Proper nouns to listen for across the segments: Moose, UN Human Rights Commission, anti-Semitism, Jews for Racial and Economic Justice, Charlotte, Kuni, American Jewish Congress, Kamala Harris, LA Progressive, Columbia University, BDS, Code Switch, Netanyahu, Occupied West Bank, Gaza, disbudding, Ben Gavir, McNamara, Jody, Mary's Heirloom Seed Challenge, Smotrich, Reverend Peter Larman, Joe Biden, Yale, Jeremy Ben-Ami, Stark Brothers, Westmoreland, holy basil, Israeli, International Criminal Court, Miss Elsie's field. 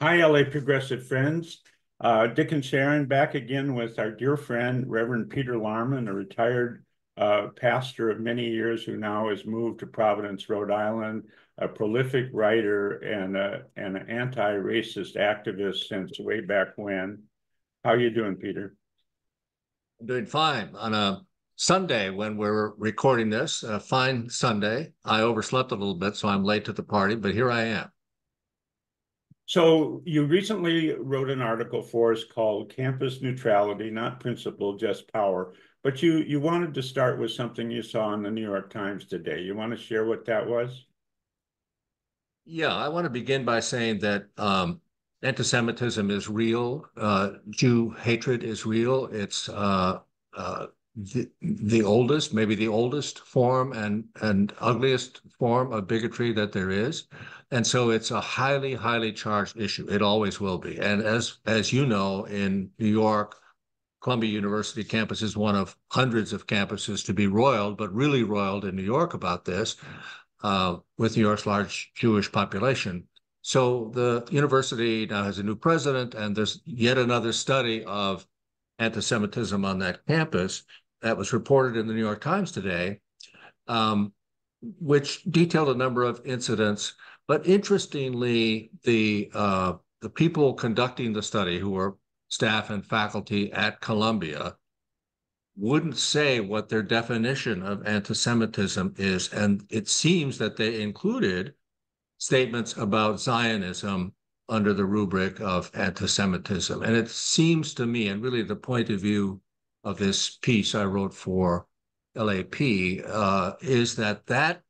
Hi, LA Progressive friends. Dick and Sharon back again with our dear friend, Reverend Peter Larman, a retired pastor of many years who now has moved to Providence, Rhode Island, a prolific writer and an anti-racist activist since way back when. How are you doing, Peter? I'm doing fine. On a Sunday when we're recording this, a fine Sunday. I overslept a little bit, so I'm late to the party, but here I am. So you recently wrote an article for us called Campus Neutrality, Not Principle, Just Power. But you wanted to start with something you saw in the New York Times today. You want to share what that was? Yeah, I want to begin by saying that anti-Semitism is real. Jew hatred is real. It's the oldest, maybe the oldest form and ugliest form of bigotry that there is. And so it's a highly, highly charged issue. It always will be. And as you know, in New York, Columbia University campus is one of hundreds of campuses to be roiled, but really roiled in New York about this with New York's large Jewish population. So the university now has a new president, and there's yet another study of anti-Semitism on that campus that was reported in the New York Times today, which detailed a number of incidents. But interestingly, the people conducting the study, who were staff and faculty at Columbia, wouldn't say what their definition of anti-Semitism is. And it seems that they included statements about Zionism under the rubric of anti-Semitism. And it seems to me, and really the point of view of this piece I wrote for LAP, is that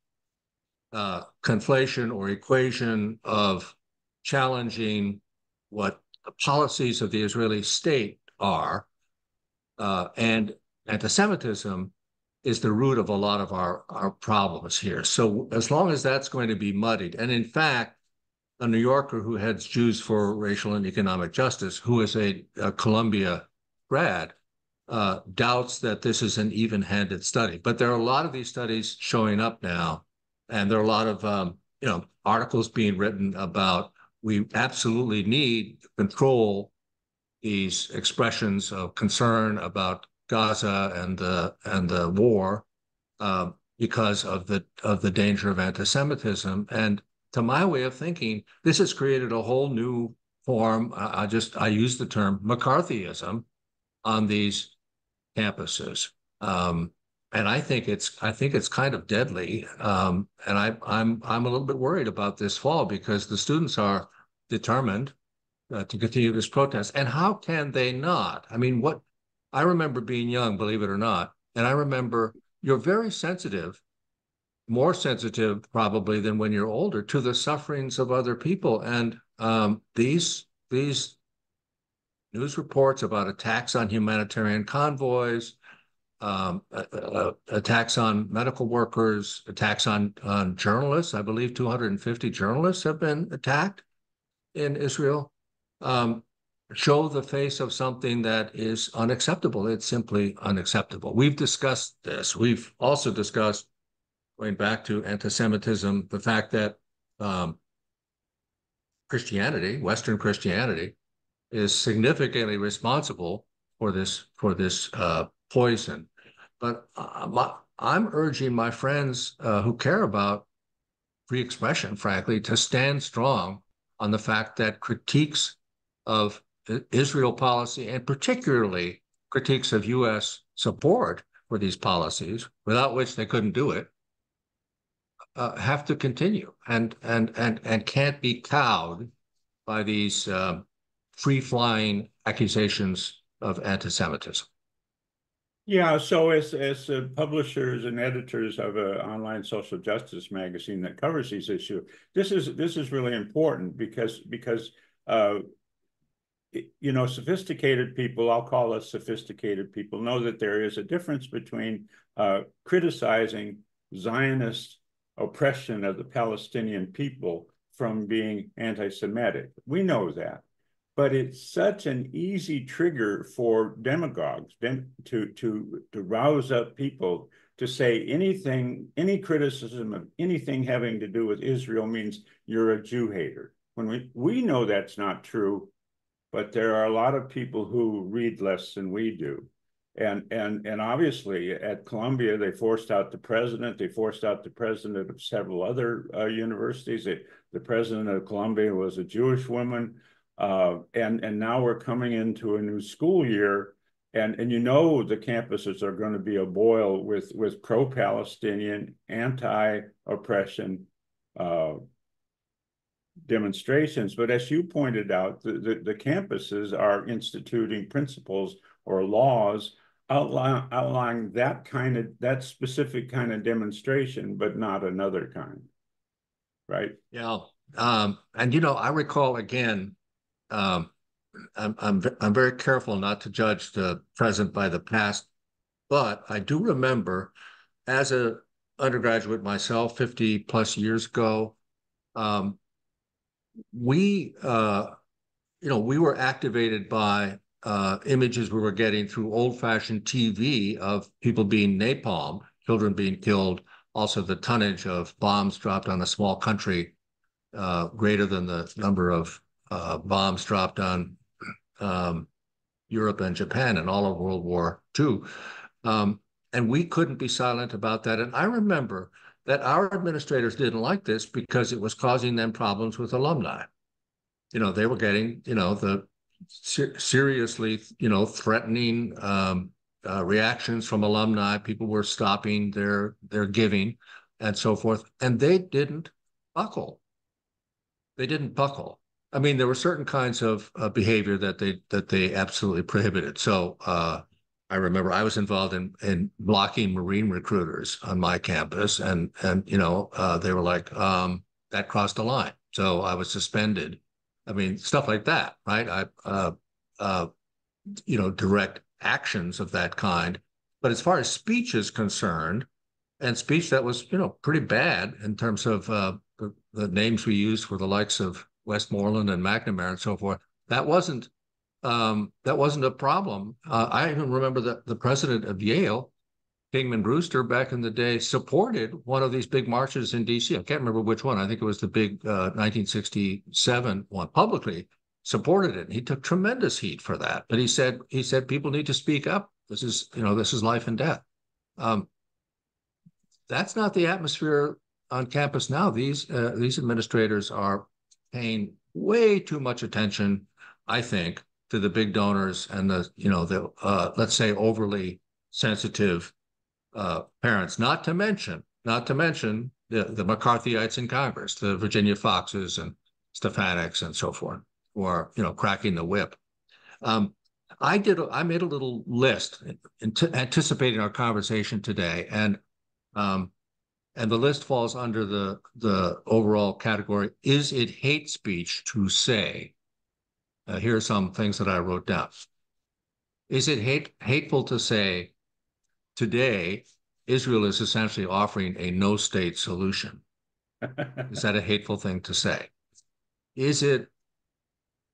conflation or equation of challenging what the policies of the Israeli state are and anti-Semitism is the root of a lot of our problems here. So as long as that's going to be muddied, and in fact, a New Yorker who heads Jews for Racial and Economic Justice, who is a Columbia grad, doubts that this is an even-handed study. But there are a lot of these studies showing up now, and there are a lot of articles being written about we absolutely need to control these expressions of concern about Gaza and the war because of the danger of anti-Semitism. And to my way of thinking, this has created a whole new form. I use the term McCarthyism on these campuses, and I think it's kind of deadly. And I'm a little bit worried about this fall because the students are determined to continue this protest. And how can they not? I mean, what I remember being young, believe it or not, and I remember you're very sensitive. More sensitive probably than when you're older to the sufferings of other people. And these news reports about attacks on humanitarian convoys, attacks on medical workers, attacks on journalists, I believe 250 journalists have been attacked in Israel, show the face of something that is unacceptable. It's simply unacceptable. We've discussed this. We've also discussed, going back to anti-Semitism, the fact that Christianity, Western Christianity, is significantly responsible for this poison. But I'm urging my friends who care about free expression, frankly, to stand strong on the fact that critiques of Israel policy, and particularly critiques of U.S. support for these policies, without which they couldn't do it, have to continue and can't be cowed by these free-flying accusations of anti-Semitism. Yeah, so as the publishers and editors of an online social justice magazine that covers these issues, this is really important because sophisticated people, I'll call us sophisticated people, know that there is a difference between criticizing Zionist oppression of the Palestinian people from being anti-Semitic. We know that. But it's such an easy trigger for demagogues to rouse up people to say anything, any criticism of anything having to do with Israel means you're a Jew hater. when we know that's not true, but there are a lot of people who read less than we do. And obviously at Columbia, they forced out the president. They forced out the president of several other universities. The president of Columbia was a Jewish woman. And now we're coming into a new school year. And you know the campuses are going to be a boil with pro-Palestinian, anti-oppression demonstrations. But as you pointed out, the campuses are instituting principles or laws outlining that specific kind of demonstration, but not another kind, right? Yeah, and you know, I recall again. I'm very careful not to judge the present by the past, but I do remember as an undergraduate myself 50 plus years ago, we were activated by images we were getting through old-fashioned TV of people being napalmed, children being killed, also the tonnage of bombs dropped on a small country greater than the number of bombs dropped on Europe and Japan and all of World War II. And we couldn't be silent about that. And I remember that our administrators didn't like this because it was causing them problems with alumni. You know, they were getting, you know, the seriously, you know, threatening reactions from alumni. People were stopping their giving and so forth. And they didn't buckle. They didn't buckle. I mean, there were certain kinds of behavior that they absolutely prohibited. So I remember I was involved in blocking Marine recruiters on my campus, and you know they were like that crossed the line, so I was suspended. I mean, stuff like that, right? Direct actions of that kind. But as far as speech is concerned, and speech that was pretty bad in terms of the names we used for the likes of Westmoreland and McNamara and so forth, that wasn't a problem. I even remember that the president of Yale, Kingman Brewster, back in the day, supported one of these big marches in D.C. I can't remember which one. I think it was the big 1967 one. Publicly supported it. He took tremendous heat for that. But he said people need to speak up. This is life and death. That's not the atmosphere on campus now. These administrators are paying way too much attention, I think, to the big donors and the let's say overly sensitive parents. Not to mention the McCarthyites in Congress, the Virginia Foxes and Stefanics and so forth, who are cracking the whip. I made a little list anticipating our conversation today, and the list falls under the overall category, is it hate speech to say? Here are some things that I wrote down. Is it hateful to say, today, Israel is essentially offering a no-state solution? Is that a hateful thing to say? Is it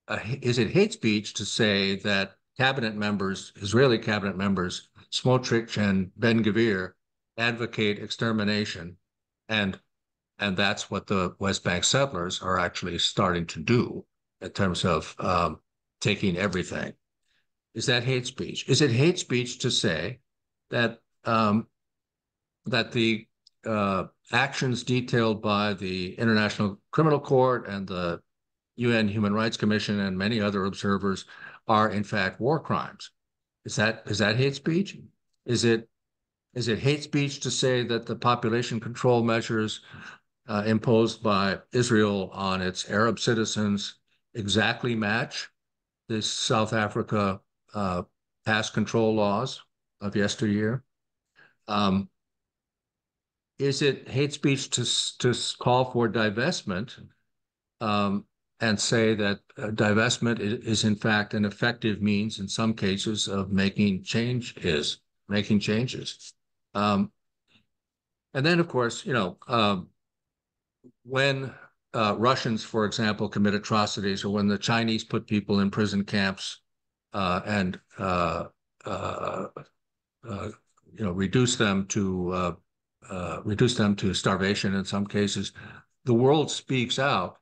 hate speech to say that Israeli cabinet members, Smotrich and Ben Gavir, advocate extermination, and that's what the West Bank settlers are actually starting to do in terms of taking everything? Is that hate speech? Is it hate speech to say that that the actions detailed by the International Criminal Court and the UN Human Rights Commission and many other observers are in fact war crimes? Is that hate speech? Is it hate speech to say that the population control measures imposed by Israel on its Arab citizens exactly match the South Africa past control laws of yesteryear? Is it hate speech to call for divestment and say that divestment is in fact an effective means in some cases of making changes? And then, of course, when Russians, for example, commit atrocities, or when the Chinese put people in prison camps and reduce them to starvation in some cases, the world speaks out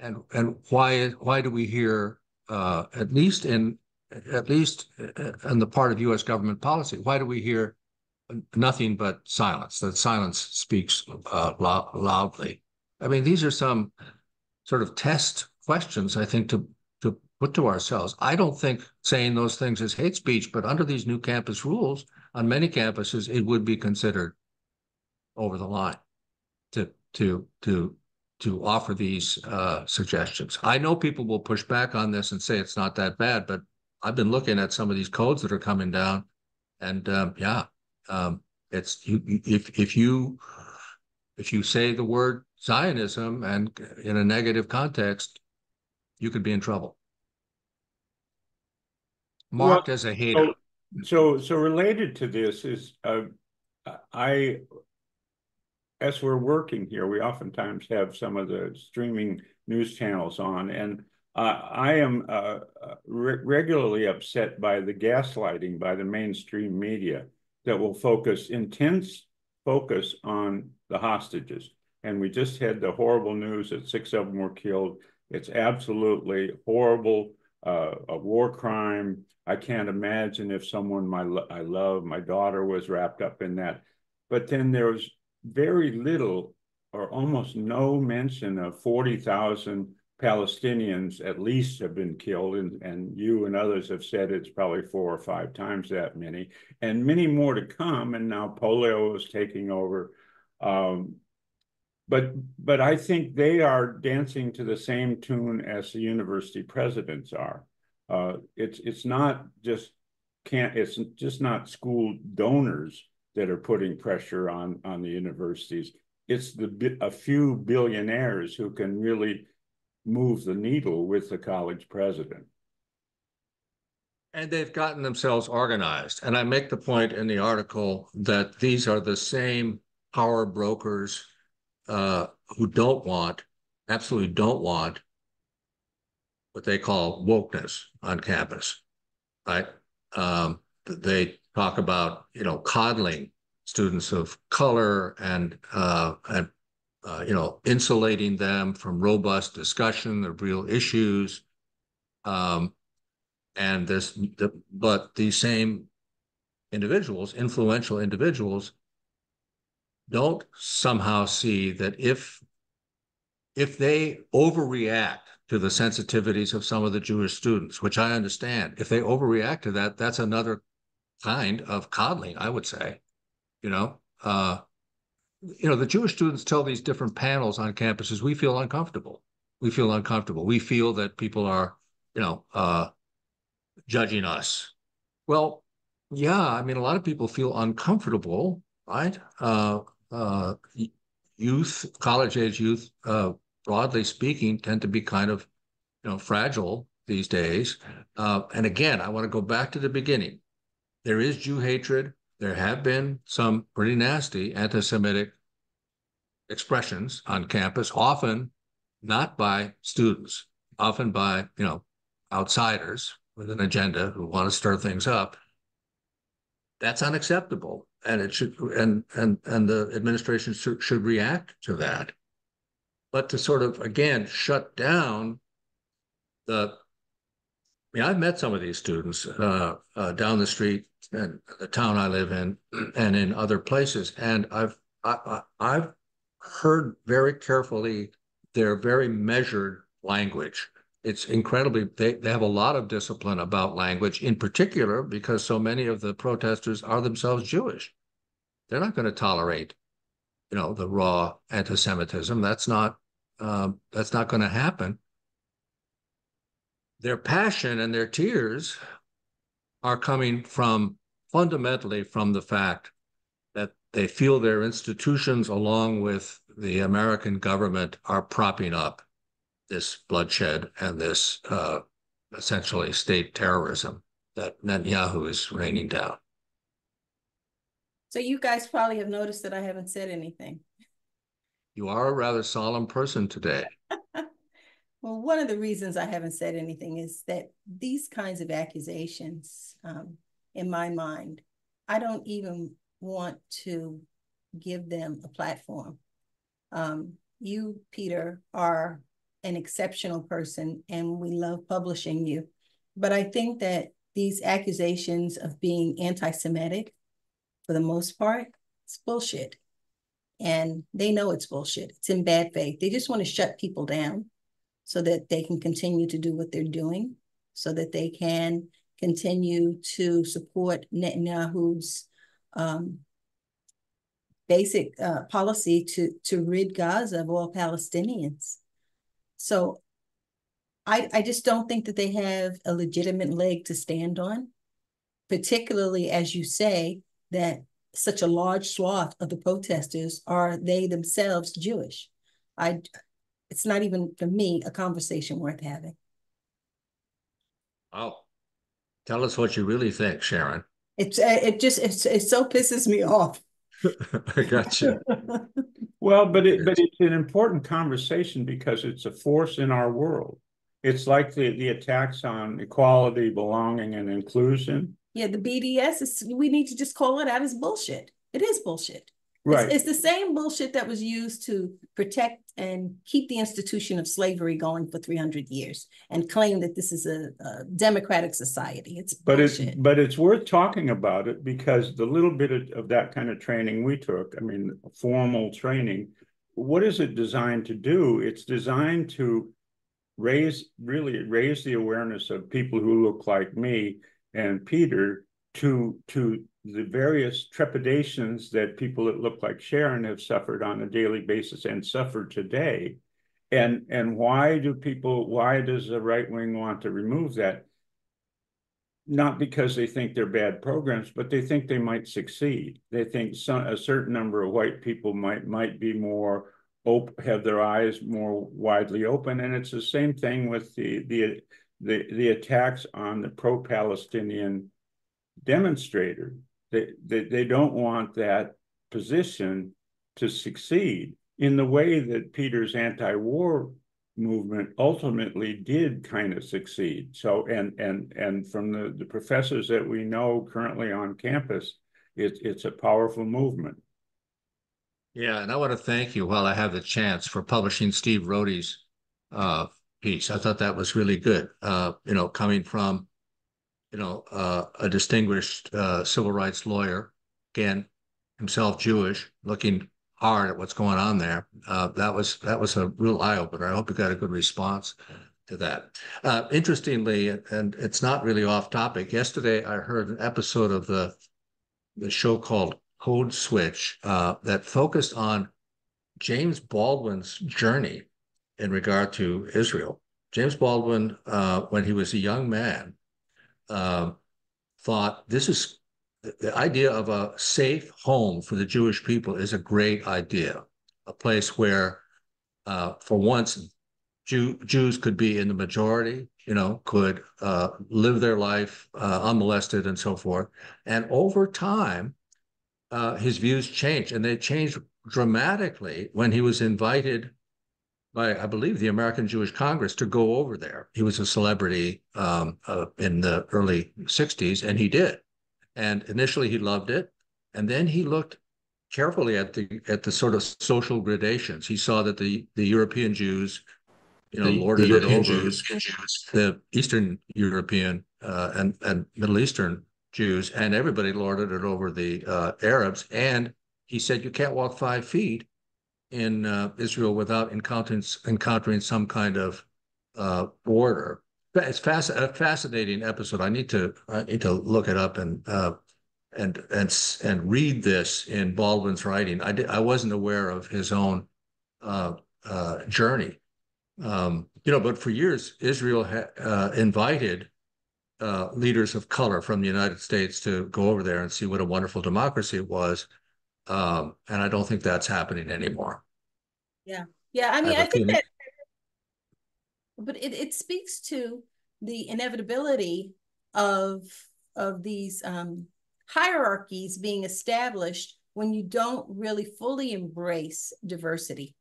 and why do we hear at least on the part of U.S. government policy, why do we hear nothing but silence? That silence speaks loudly. I mean, these are some sort of test questions, I think, to put to ourselves. I don't think saying those things is hate speech, but under these new campus rules, on many campuses, it would be considered over the line to offer these suggestions. I know people will push back on this and say it's not that bad, but I've been looking at some of these codes that are coming down, and it's if you say the word Zionism and in a negative context, you could be in trouble. Marked as a hater. So related to this is as we're working here, we oftentimes have some of the streaming news channels on, and I am regularly upset by the gaslighting by the mainstream media that will focus intense on the hostages. And we just had the horrible news that 6 of them were killed. It's absolutely horrible, a war crime. I can't imagine if someone I love, my daughter, was wrapped up in that. But then there was very little or almost no mention of 40,000 Palestinians at least have been killed, and you and others have said it's probably 4 or 5 times that many, and many more to come, and now polio is taking over. But I think they are dancing to the same tune as the university presidents are. It's just not school donors that are putting pressure on the universities. It's a few billionaires who can really move the needle with the college president. And they've gotten themselves organized. And I make the point in the article that these are the same power brokers who absolutely don't want what they call wokeness on campus, right? They talk about, coddling students of color and insulating them from robust discussion of real issues. But these same individuals, influential individuals, don't somehow see that if they overreact to the sensitivities of some of the Jewish students, which I understand, if they overreact to that, that's another kind of coddling, I would say. The Jewish students tell these different panels on campuses, we feel uncomfortable. We feel uncomfortable. We feel that people are, judging us. Well, yeah, I mean, a lot of people feel uncomfortable, right? Youth, college-age youth, broadly speaking, tend to be kind of, fragile these days. And again, I want to go back to the beginning. There is Jew hatred. There have been some pretty nasty anti-Semitic expressions on campus, often not by students, often by, outsiders with an agenda who want to stir things up. That's unacceptable, and it should and the administration should react to that. But to sort of again shut down the. I've met some of these students down the street and the town I live in, and in other places, and I've heard very carefully their very measured language. It's incredibly they have a lot of discipline about language, in particular because so many of the protesters are themselves Jewish. They're not going to tolerate, the raw anti-Semitism. That's not going to happen. Their passion and their tears are coming fundamentally from the fact that they feel their institutions, along with the American government, are propping up this bloodshed and this essentially state terrorism that Netanyahu is raining down. So you guys probably have noticed that I haven't said anything. You are a rather solemn person today. Well, one of the reasons I haven't said anything is that these kinds of accusations, in my mind, I don't even want to give them a platform. You, Peter, are an exceptional person and we love publishing you. But I think that these accusations of being anti-Semitic, for the most part, it's bullshit. And they know it's bullshit. It's in bad faith. They just want to shut people down so that they can continue to do what they're doing, so that they can continue to support Netanyahu's basic policy to rid Gaza of all Palestinians. So I just don't think that they have a legitimate leg to stand on, particularly as you say that such a large swath of the protesters are they themselves Jewish. It's not even, for me, a conversation worth having. Oh, tell us what you really think, Sharon. It so pisses me off. I got you. Well, but it's an important conversation because it's a force in our world. It's like the attacks on equality, belonging, and inclusion. Yeah, the BDS is, we need to just call it out as bullshit. It is bullshit. Right. It's the same bullshit that was used to protect and keep the institution of slavery going for 300 years and claim that this is a democratic society. It's bullshit. But it's worth talking about it because the little bit of that kind of training we took, I mean, formal training, what is it designed to do? It's designed to raise the awareness of people who look like me and Peter to the various trepidations that people that look like Sharon have suffered on a daily basis and suffer today. And why does the right wing want to remove that? Not because they think they're bad programs, but they think they might succeed. They think a certain number of white people might be more have their eyes more widely open. And it's the same thing with the attacks on the pro-Palestinian demonstrator. They don't want that position to succeed in the way that Peter's anti-war movement ultimately did kind of succeed. So and from the professors that we know currently on campus, it's a powerful movement. Yeah, and I want to thank you while I have the chance for publishing Steve Rohde's piece. I thought that was really good, coming from, a distinguished civil rights lawyer, again, himself Jewish, looking hard at what's going on there. That was a real eye-opener. I hope you got a good response to that. Interestingly, and it's not really off topic, yesterday I heard an episode of the show called Code Switch that focused on James Baldwin's journey in regard to Israel. James Baldwin, when he was a young man, thought the idea of a safe home for the Jewish people is a great idea, a place where, for once, Jews could be in the majority, could live their life unmolested and so forth. And over time, his views changed, and they changed dramatically when he was invited by, I believe, the American Jewish Congress to go over there. He was a celebrity in the early 60s, and he did. And initially he loved it. And then he looked carefully at the sort of social gradations. He saw that the European Jews, lorded it over the Eastern European and Middle Eastern Jews, and everybody lorded it over the Arabs. And he said, you can't walk 5 feet in Israel without encountering some kind of border. It's a fascinating episode. I need to look it up and read this in Baldwin's writing. I wasn't aware of his own journey, But for years, Israel invited leaders of color from the United States to go over there and see what a wonderful democracy it was. And I don't think that's happening anymore. Yeah. Yeah. I mean, I think that, but it speaks to the inevitability of these hierarchies being established when you don't really fully embrace diversity.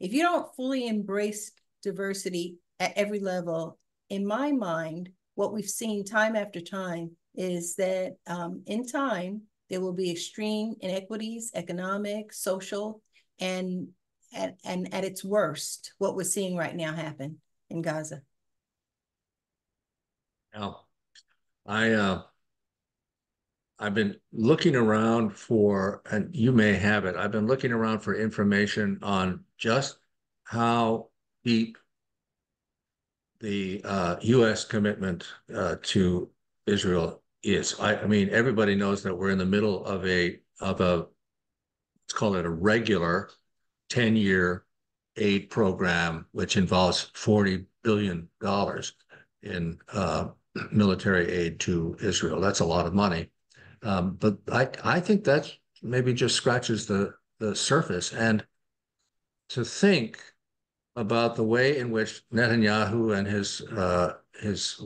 If you don't fully embrace diversity at every level, in my mind, what we've seen time after time is that in time, there will be extreme inequities, economic, social, and at its worst, what we're seeing right now happen in Gaza. Now, I've been looking around for, and you may have it, I've been looking around for information on just how deep the U.S. commitment to Israel is. I mean, everybody knows that we're in the middle of a let's call it a regular 10-year aid program, which involves $40 billion in military aid to Israel. That's a lot of money. But I think that maybe just scratches the surface. And to think about the way in which Netanyahu and his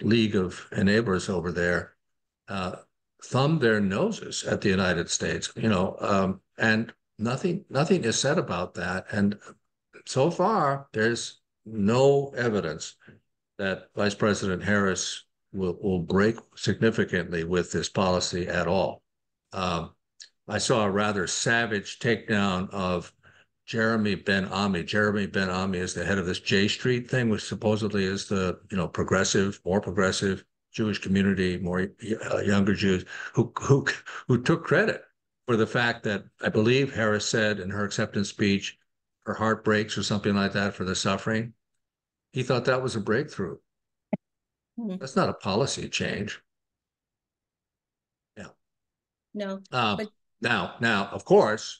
league of enablers over there thumb their noses at the United States, you know, and nothing is said about that. And so far, there's no evidence that Vice President Harris will break significantly with this policy at all. I saw a rather savage takedown of Jeremy Ben-Ami. Jeremy Ben-Ami is the head of this J Street thing, which supposedly is the, you know, progressive, more progressive Jewish community, more younger Jews, who took credit for the fact that I believe Harris said in her acceptance speech, her heart breaks or something like that for the suffering. He thought that was a breakthrough. Mm-hmm. That's not a policy change. Yeah. No. But now, of course,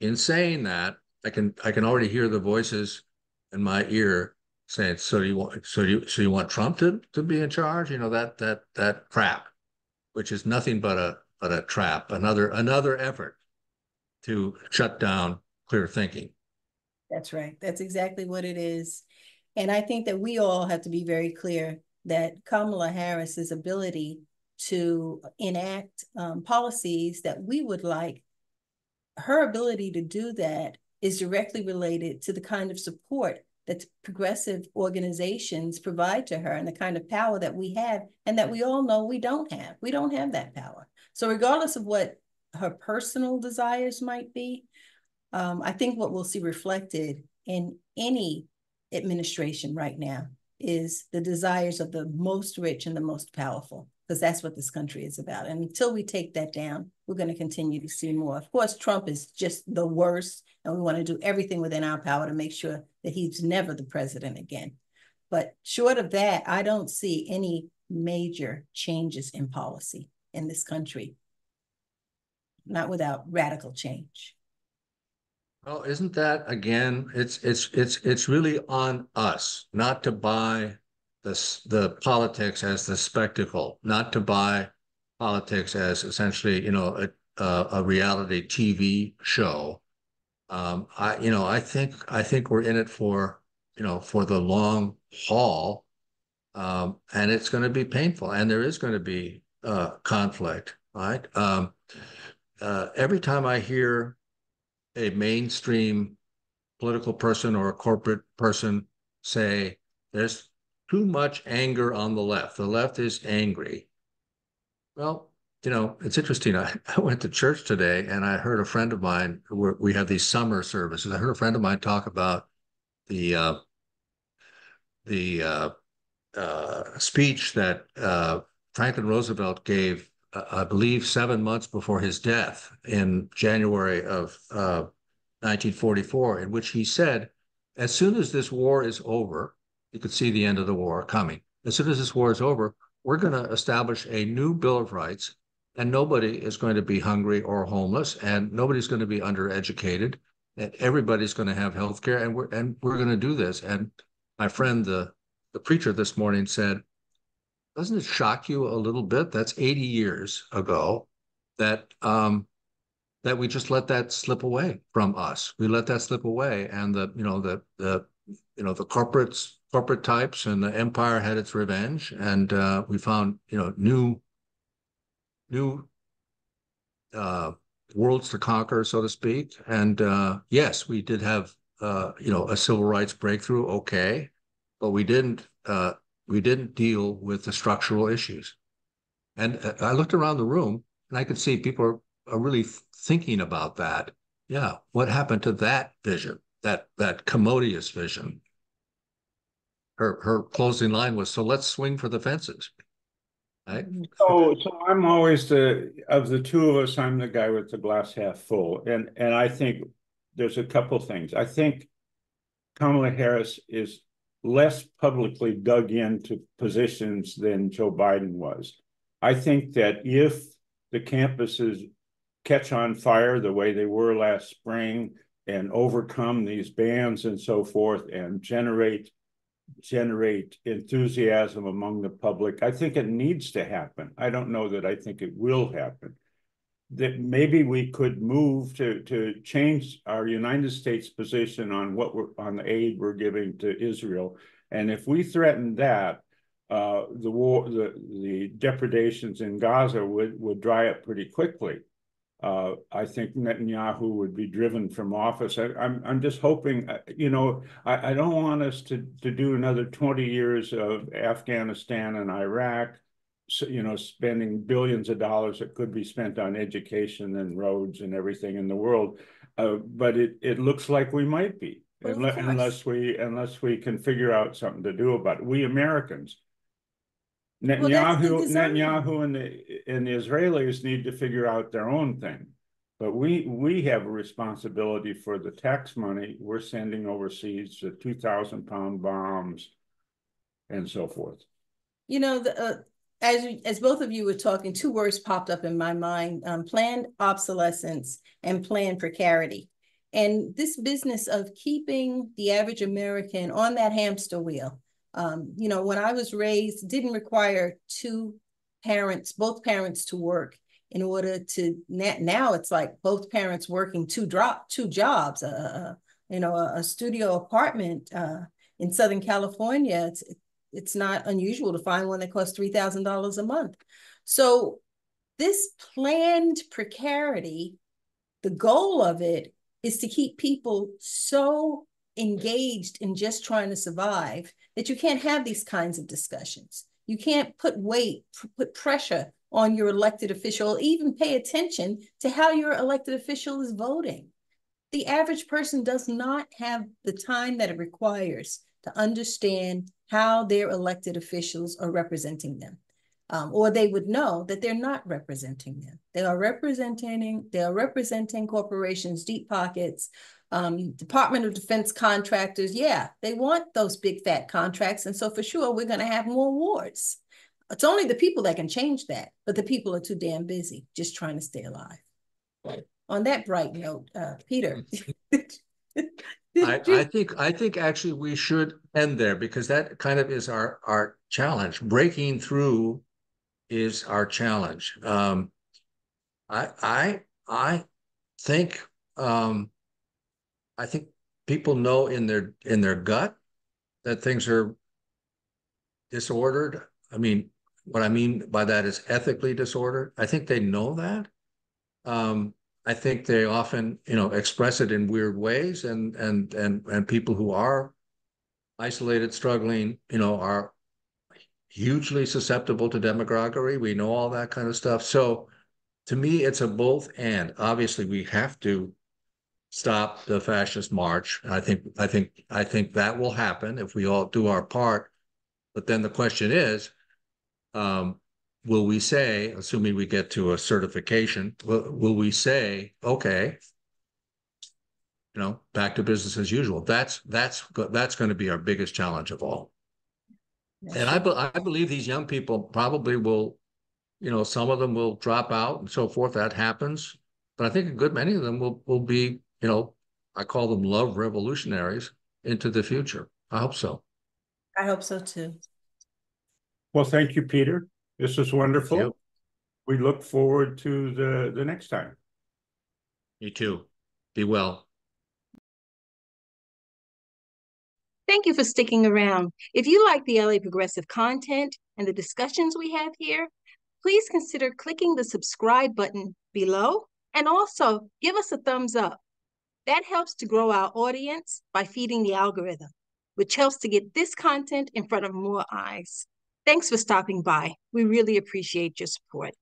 in saying that, I can already hear the voices in my ear saying, "So you want Trump to be in charge?" You know, that crap, which is nothing but a trap, another effort to shut down clear thinking. That's right. That's exactly what it is. And I think that we all have to be very clear that Kamala Harris's ability to enact policies that we would like, her ability to do that is directly related to the kind of support that progressive organizations provide to her and the kind of power that we have and that we all know we don't have. We don't have that power. So regardless of what her personal desires might be, I think what we'll see reflected in any administration right now is the desires of the most rich and the most powerful, because that's what this country is about. And until we take that down, we're going to continue to see more. Of course, Trump is just the worst, and we want to do everything within our power to make sure that he's never the president again. But short of that, I don't see any major changes in policy in this country, not without radical change. Well, isn't that, again, it's really on us not to buy the politics as the spectacle, not to buy politics as essentially, you know, a reality TV show. I think we're in it for, you know, for the long haul, and it's going to be painful, and there is going to be conflict, right? Every time I hear a mainstream political person or a corporate person say there's too much anger on the left, the left is angry. Well, you know, it's interesting. I went to church today and I heard a friend of mine, we have these summer services. I heard a friend of mine talk about the speech that Franklin Roosevelt gave, I believe 7 months before his death in January of 1944, in which he said, as soon as this war is over, you could see the end of the war coming. As soon as this war is over, we're going to establish a new Bill of Rights, and nobody is going to be hungry or homeless, and nobody's going to be undereducated, and everybody's going to have health care, and we're going to do this. And my friend, the preacher this morning said, doesn't it shock you a little bit? That's 80 years ago that we just let that slip away from us. We let that slip away, and the corporate types and the empire had its revenge, and we found, you know, new worlds to conquer, so to speak. And yes, we did have a civil rights breakthrough, okay, but we didn't deal with the structural issues. And I looked around the room and I could see people are really thinking about that. Yeah, what happened to that vision, that commodious vision? Her closing line was, so let's swing for the fences. Right? So I'm always of the two of us, I'm the guy with the glass half full. And I think there's a couple things. I think Kamala Harris is less publicly dug into positions than Joe Biden was. I think that if the campuses catch on fire the way they were last spring and overcome these bans and so forth and generate enthusiasm among the public, I think it needs to happen. I don't know that I think it will happen. That maybe we could move to change our United States position on what we're on the aid we're giving to Israel, and if we threaten that, the war, the depredations in Gaza would dry up pretty quickly. I think Netanyahu would be driven from office. I'm just hoping, you know, I don't want us to do another 20 years of Afghanistan and Iraq, you know, spending billions of dollars that could be spent on education and roads and everything in the world. But it looks like we might be, unless we can figure out something to do about it. We Americans. Netanyahu and the Israelis need to figure out their own thing, but we have a responsibility for the tax money we're sending overseas, the 2,000-pound bombs, and so forth. You know, as both of you were talking, two words popped up in my mind: planned obsolescence and planned precarity. And this business of keeping the average American on that hamster wheel. You know, when I was raised, didn't require both parents to work in order to, now it's like both parents working two jobs, you know, a studio apartment in Southern California. It's not unusual to find one that costs $3,000 a month. So this planned precarity, the goal of it is to keep people so engaged in just trying to survive that you can't have these kinds of discussions. You can't put pressure on your elected official, even pay attention to how your elected official is voting. The average person does not have the time that it requires to understand how their elected officials are representing them. Or they would know that they're not representing them. They are representing corporations, deep pockets, Department of Defense contractors. Yeah, they want those big fat contracts. And so for sure, we're going to have more wars. It's only the people that can change that, but the people are too damn busy just trying to stay alive. Right. On that bright note, Peter. I think actually we should end there, because that kind of is our challenge. Breaking through is our challenge. I think people know in their gut that things are disordered. I mean, what I mean by that is ethically disordered. I think they know that. I think they often, you know, express it in weird ways, and people who are isolated, struggling, you know, are hugely susceptible to demagoguery. We know all that kind of stuff. So to me, it's a both and. Obviously, we have to stop the fascist march. And I think that will happen if we all do our part. But then the question is, will we say, assuming we get to a certification, will we say, okay, you know, back to business as usual? That's going to be our biggest challenge of all. Yes. And I believe these young people probably will, you know, some of them will drop out and so forth. That happens. But I think a good many of them will be, you know, I call them love revolutionaries into the future. I hope so. I hope so, too. Well, thank you, Peter. This is wonderful. We look forward to the next time. You too. Be well. Thank you for sticking around. If you like the LA Progressive content and the discussions we have here, please consider clicking the subscribe button below. And also, give us a thumbs up. That helps to grow our audience by feeding the algorithm, which helps to get this content in front of more eyes. Thanks for stopping by. We really appreciate your support.